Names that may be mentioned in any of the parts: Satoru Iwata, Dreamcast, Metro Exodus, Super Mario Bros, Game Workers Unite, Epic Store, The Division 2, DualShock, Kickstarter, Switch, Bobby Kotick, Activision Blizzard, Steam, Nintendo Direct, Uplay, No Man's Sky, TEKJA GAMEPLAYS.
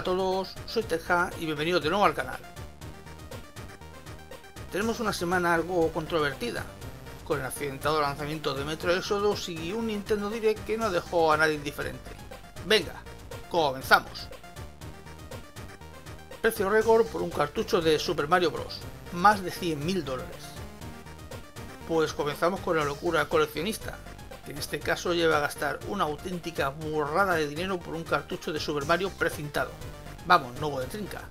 Hola a todos, soy Teja y bienvenidos de nuevo al canal. Tenemos una semana algo controvertida, con el accidentado lanzamiento de Metro Exodus y un Nintendo Direct que no dejó a nadie indiferente. Venga, comenzamos. Precio récord por un cartucho de Super Mario Bros, más de $100.000. Pues comenzamos con la locura coleccionista, que en este caso lleva a gastar una auténtica burrada de dinero por un cartucho de Super Mario precintado. Vamos, no hubo de trinca.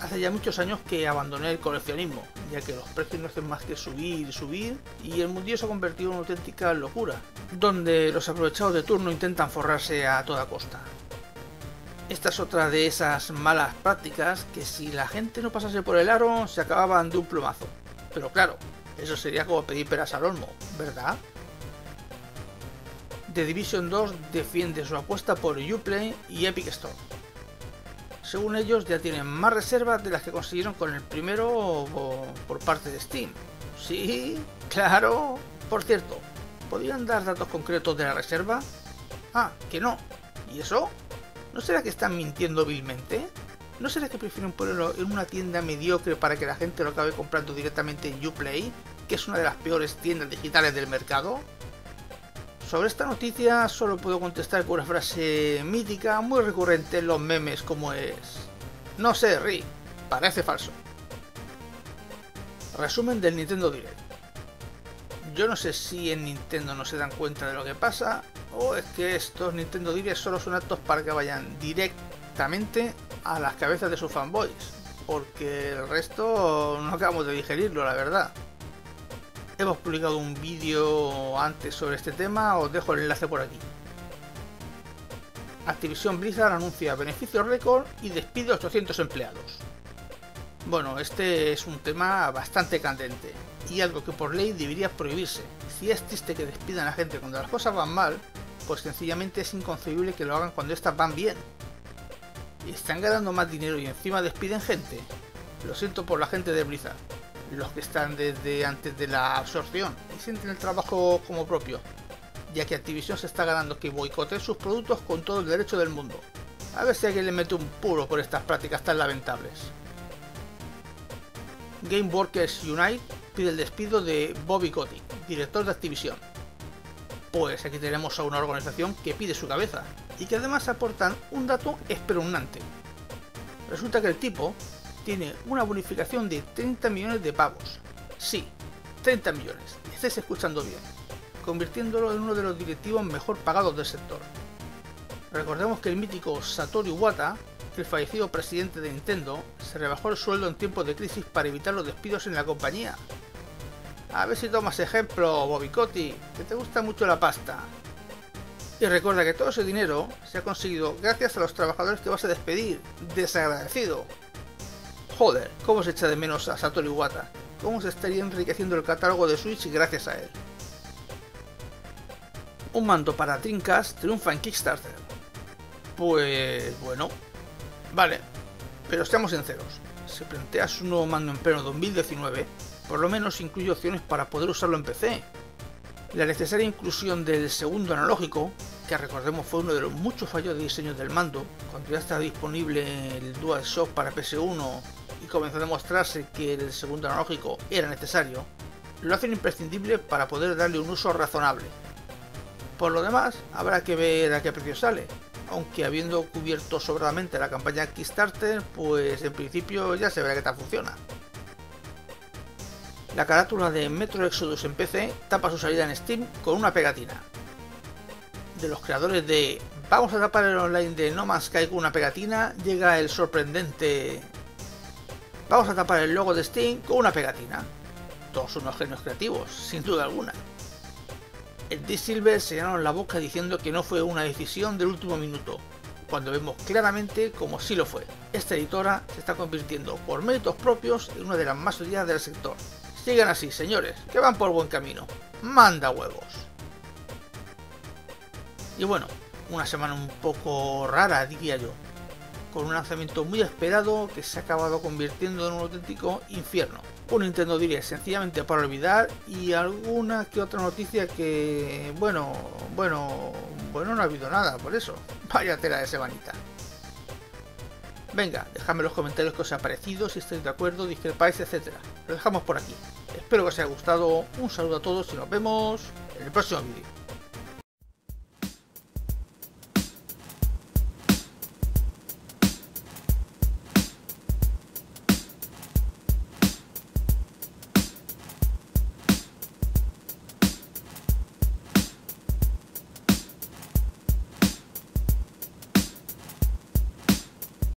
Hace ya muchos años que abandoné el coleccionismo, ya que los precios no hacen más que subir y subir, y el mundillo se ha convertido en una auténtica locura, donde los aprovechados de turno intentan forrarse a toda costa. Esta es otra de esas malas prácticas que si la gente no pasase por el aro se acababan de un plumazo. Pero claro, eso sería como pedir peras al olmo, ¿verdad? The Division 2 defiende su apuesta por Uplay y Epic Store. Según ellos ya tienen más reservas de las que consiguieron con el primero por parte de Steam. Sí, claro. Por cierto, ¿podrían dar datos concretos de la reserva? Ah, que no. ¿Y eso? ¿No será que están mintiendo vilmente? ¿No será que prefieren ponerlo en una tienda mediocre para que la gente lo acabe comprando directamente en Uplay, que es una de las peores tiendas digitales del mercado? Sobre esta noticia solo puedo contestar con una frase mítica muy recurrente en los memes como es... No sé, Rick, parece falso. Resumen del Nintendo Direct. Yo no sé si en Nintendo no se dan cuenta de lo que pasa, o es que estos Nintendo Direct solo son actos para que vayan directamente a las cabezas de sus fanboys, porque el resto no acabamos de digerirlo, la verdad. Hemos publicado un vídeo antes sobre este tema, os dejo el enlace por aquí. Activision Blizzard anuncia beneficios récord y despide 800 empleados. Bueno, este es un tema bastante candente, y algo que por ley debería prohibirse. Si es triste que despidan a gente cuando las cosas van mal, pues sencillamente es inconcebible que lo hagan cuando estas van bien. Están ganando más dinero y encima despiden gente. Lo siento por la gente de Blizzard, los que están desde antes de la absorción y sienten el trabajo como propio, ya que Activision se está ganando que boicoteen sus productos con todo el derecho del mundo. A ver si alguien le mete un puro por estas prácticas tan lamentables. Game Workers Unite pide el despido de Bobby Kotick, director de Activision. Pues aquí tenemos a una organización que pide su cabeza, y que además aportan un dato espeluznante. Resulta que el tipo tiene una bonificación de 30 millones de pavos. Sí, 30 millones, estáis escuchando bien, convirtiéndolo en uno de los directivos mejor pagados del sector. Recordemos que el mítico Satoru Iwata, el fallecido presidente de Nintendo, se rebajó el sueldo en tiempos de crisis para evitar los despidos en la compañía. A ver si tomas ejemplo, Bobby Kotick, que te gusta mucho la pasta. Y recuerda que todo ese dinero se ha conseguido gracias a los trabajadores que vas a despedir. ¡Desagradecido! Joder, cómo se echa de menos a Satoru Iwata. Cómo se estaría enriqueciendo el catálogo de Switch gracias a él. Un mando para Dreamcast triunfa en Kickstarter. Pues... bueno... vale, pero seamos sinceros. Si planteas un nuevo mando en pleno 2019, por lo menos incluye opciones para poder usarlo en PC. La necesaria inclusión del segundo analógico, que recordemos fue uno de los muchos fallos de diseño del mando, cuando ya estaba disponible el DualShock para PS1 y comenzó a demostrarse que el segundo analógico era necesario, lo hacen imprescindible para poder darle un uso razonable. Por lo demás, habrá que ver a qué precio sale, aunque habiendo cubierto sobradamente la campaña Kickstarter, pues en principio ya se verá qué tal funciona. La carátula de Metro Exodus en PC tapa su salida en Steam con una pegatina. De los creadores de "Vamos a tapar el online de No Man's Sky con una pegatina" llega el sorprendente "Vamos a tapar el logo de Steam con una pegatina". Todos unos genios creativos, sin duda alguna. En Deep Silver se llenaron la boca diciendo que no fue una decisión del último minuto, cuando vemos claramente como sí lo fue. Esta editora se está convirtiendo por méritos propios en una de las más odiadas del sector. Sigan así, señores, que van por buen camino. ¡Manda huevos! Y bueno, una semana un poco rara, diría yo, con un lanzamiento muy esperado que se ha acabado convirtiendo en un auténtico infierno. Un Nintendo Direct sencillamente para olvidar y alguna que otra noticia que... bueno, no ha habido nada por eso. Vaya tela de semanita. Venga, dejadme en los comentarios qué os ha parecido, si estáis de acuerdo, discrepáis, etc. Lo dejamos por aquí. Espero que os haya gustado, un saludo a todos y nos vemos en el próximo vídeo.